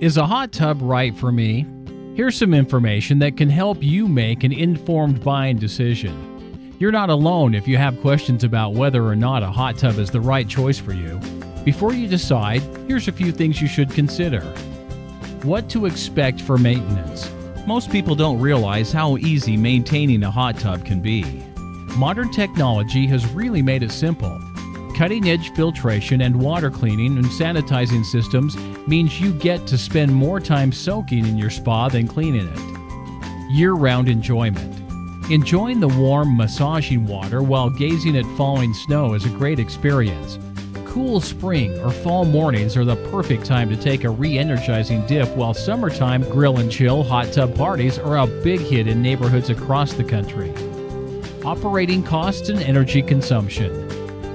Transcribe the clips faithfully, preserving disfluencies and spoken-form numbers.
Is a hot tub right for me? Here's some information that can help you make an informed buying decision. You're not alone if you have questions about whether or not a hot tub is the right choice for you. Before you decide, here's a few things you should consider. What to expect for maintenance. Most people don't realize how easy maintaining a hot tub can be. Modern technology has really made it simple. Cutting-edge filtration and water cleaning and sanitizing systems means you get to spend more time soaking in your spa than cleaning it. Year-round enjoyment. Enjoying the warm, massaging water while gazing at falling snow is a great experience. Cool spring or fall mornings are the perfect time to take a re-energizing dip, while summertime grill and chill hot tub parties are a big hit in neighborhoods across the country. Operating costs and energy consumption.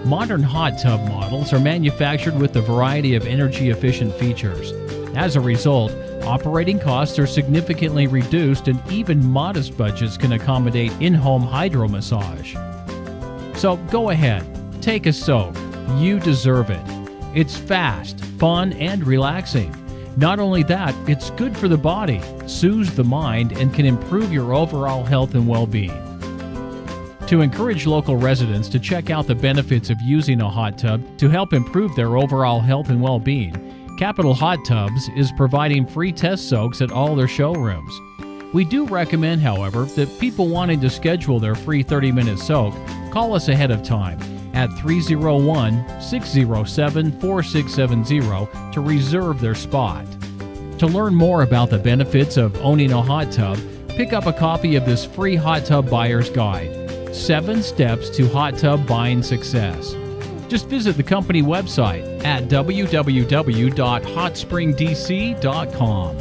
Modern hot tub models are manufactured with a variety of energy-efficient features. As a result, operating costs are significantly reduced, and even modest budgets can accommodate in-home hydro massage. So go ahead, take a soak. You deserve it. It's fast, fun, and relaxing. Not only that, it's good for the body, soothes the mind, and can improve your overall health and well-being. To encourage local residents to check out the benefits of using a hot tub to help improve their overall health and well-being, Capital Hot Tubs is providing free test soaks at all their showrooms. We do recommend, however, that people wanting to schedule their free thirty-minute soak call us ahead of time at three oh one, six oh seven, four six seven zero to reserve their spot. To learn more about the benefits of owning a hot tub, pick up a copy of this free Hot Tub Buyer's Guide, Seven Steps to Hot Tub Buying Success. Just visit the company website at w w w dot hot spring d c dot com.